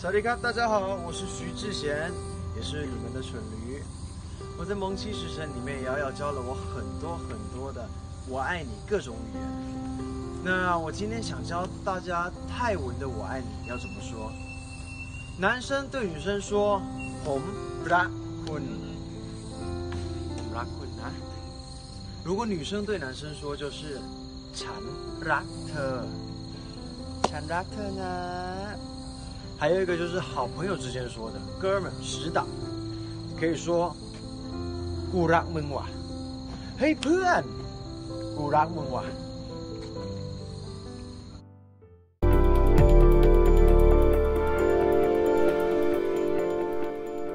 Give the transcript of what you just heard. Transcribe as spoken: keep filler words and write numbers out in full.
小迪卡，大家好，我是徐智贤，也是你们的蠢驴。我在《萌妻时辰》里面，瑶瑶教了我很多很多的“我爱你”各种语言。那我今天想教大家泰文的“我爱你”要怎么说。男生对女生说“ผมรักคุณ”，ผมรักคุณนะ。如果女生对男生说就是“ฉันรักเธอ”，ฉันรักเธอนะ。 还有一个就是好朋友之间说的，哥们死党，可以说“กูรักมึงว่ะ”，嘿，เพื่อน，“กูรักมึงว่ะ”。